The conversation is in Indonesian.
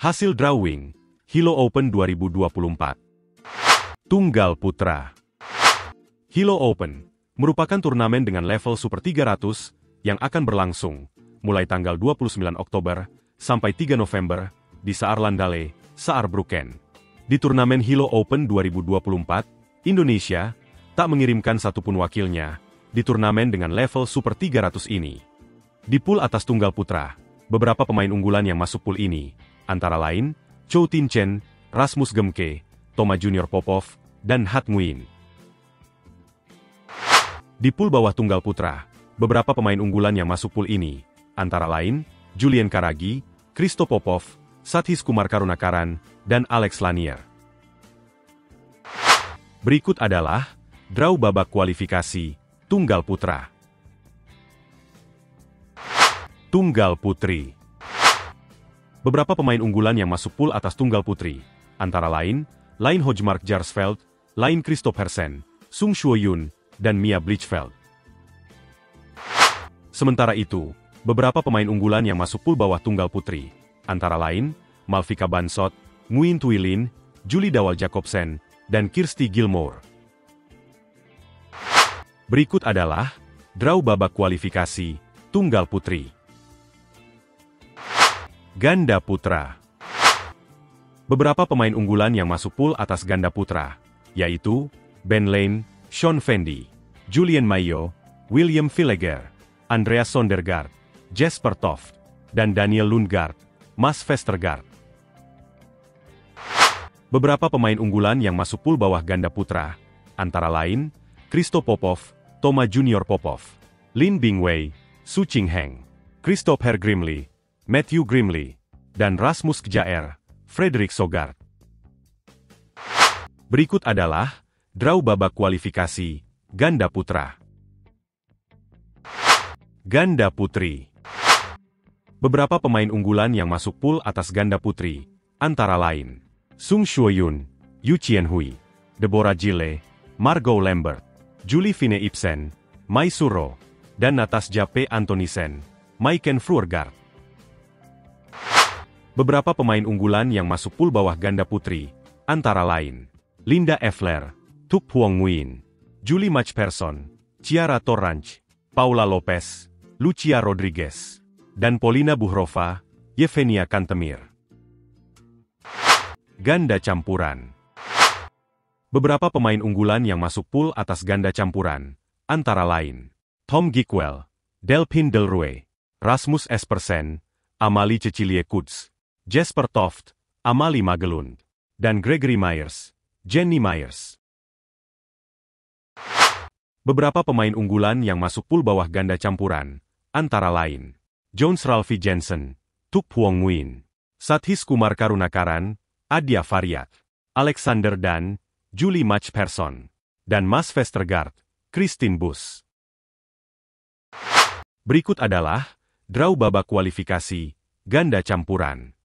Hasil drawing Hylo Open 2024. Tunggal putra. Hylo Open merupakan turnamen dengan level Super 300 yang akan berlangsung mulai tanggal 29 Oktober sampai 3 November di Saarlandale, Saarbrücken. Di turnamen Hylo Open 2024, Indonesia tak mengirimkan satupun wakilnya di turnamen dengan level Super 300 ini. Di pool atas tunggal putra, beberapa pemain unggulan yang masuk pool ini, antara lain Chow Tin Chen, Rasmus Gemke, Toma Junior Popov, dan Hat Nguyen. Di pool bawah tunggal putra, beberapa pemain unggulan yang masuk pool ini, antara lain Julian Karagi, Kristo Popov, Satish Kumar Karunakaran, dan Alex Lanier. Berikut adalah draw babak kualifikasi tunggal putra. Tunggal putri. Beberapa pemain unggulan yang masuk pool atas tunggal putri, antara lain Line Hojmark Jarsfeld, Line Christophersen, Sung Shuo Yun, dan Mia Blichfeld. Sementara itu, beberapa pemain unggulan yang masuk pool bawah tunggal putri, antara lain Malvika Bansot, Muin Twilin, Julie Dawal Jacobsen, dan Kirsti Gilmore. Berikut adalah draw babak kualifikasi tunggal putri. Ganda putra. Beberapa pemain unggulan yang masuk pool atas ganda putra, yaitu Ben Lane, Sean Fendi, Julian Mayo, William Vlieger, Andrea Sondergaard, Jasper Toft, dan Daniel Lundgaard, Mas Vestergaard. Beberapa pemain unggulan yang masuk pool bawah ganda putra, antara lain Kristo Popov, Toma Junior Popov, Lin Bingwei, Su Ching Heng, Christopher Grimley, Matthew Grimley, dan Rasmus Kjaer, Frederick Sogard. Berikut adalah draw babak kualifikasi ganda putra. Ganda putri. Beberapa pemain unggulan yang masuk pool atas ganda putri, antara lain Sung Shuo Yun, Yu Chien Hui, Deborah Gile, Margot Lambert, Julie Fine Ibsen, Mai Suro, dan Natasja P. Antonisen, Maiken Fruergaard. Beberapa pemain unggulan yang masuk pool bawah ganda putri, antara lain Linda Effler, Tuk Huong Nguyen, Julie Macpherson, Ciara Torranch, Paula Lopez, Lucia Rodriguez, dan Polina Buhrova, Yevenia Kantemir. Ganda campuran. Beberapa pemain unggulan yang masuk pool atas ganda campuran, antara lain Tom Gickwell, Delphine Delrue, Rasmus Espersen, Amalie Cecilie Kutz, Jasper Toft, Amalie Magelund, dan Gregory Myers, Jenny Myers. Beberapa pemain unggulan yang masuk pool bawah ganda campuran, antara lain Jones Ralphie Jensen, Tuk Huong Nguyen, Satish Kumar Karunakaran, Adia Faryat, Alexander Dan, Julie Macpherson, dan Mas Vestergaard, Christine Bus. Berikut adalah draw babak kualifikasi ganda campuran.